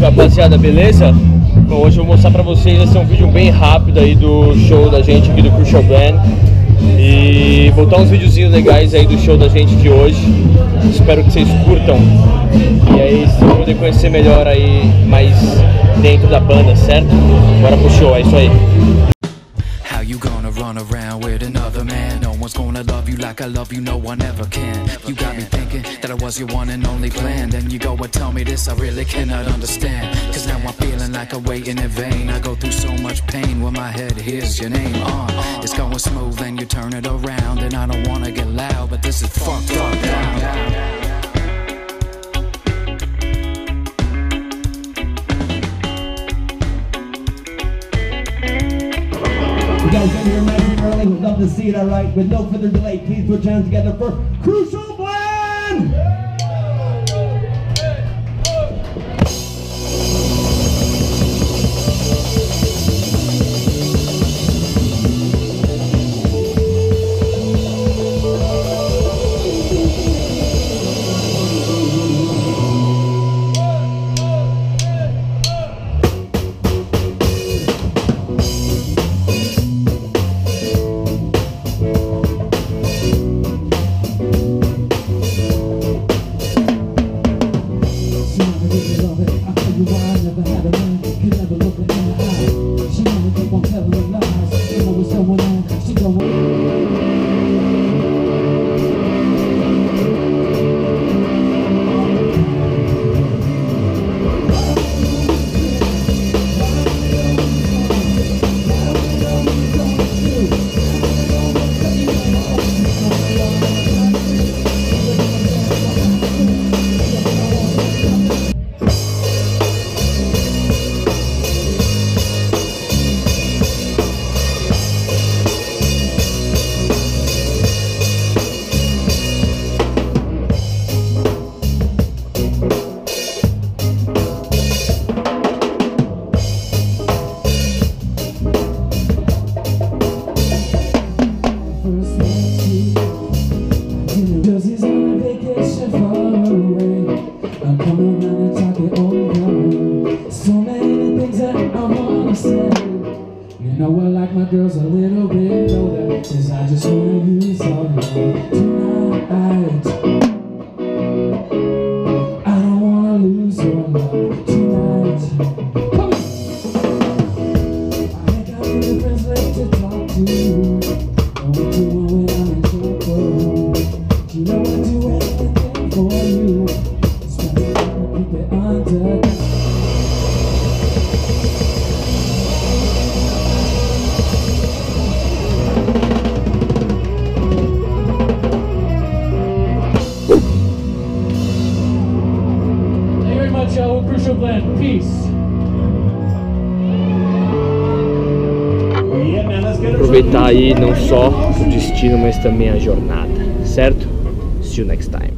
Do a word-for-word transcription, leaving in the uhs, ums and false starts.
Salve, rapaziada, beleza? Bom, hoje eu vou mostrar pra vocês, esse é um vídeo bem rápido aí do show da gente aqui do Crucial Band. E botar uns videozinhos legais aí do show da gente de hoje. Espero que vocês curtam. E aí vocês vão poder conhecer melhor aí, mais dentro da banda, certo? Bora pro show, é isso aí. How you gonna run around with another man? No one's gonna love you like I love you, no one ever can. You got me thinking that I was your one and only plan. Then you go and tell me this, I really cannot understand. Cause now I'm feeling like I'm waiting in vain. I go through so much pain when my head hears your name. Uh, it's going smooth and you turn it around. And I don't wanna get loud, but this is fucked up now. You guys got here nice and early, would love to see it, alright? With no further delay, please put your hands together for Crucial Band! Yeah. Girls a little bit older, cause I just wanna use all the time tonight. I don't wanna lose your love tonight. Come on! I ain't got any friends left to talk to. Know what you want when I'm in trouble. You know I do everything for you. It's time to keep it under control. Crucial Band, peace. Aproveitar aí não só o destino, mas também a jornada, certo? See you next time.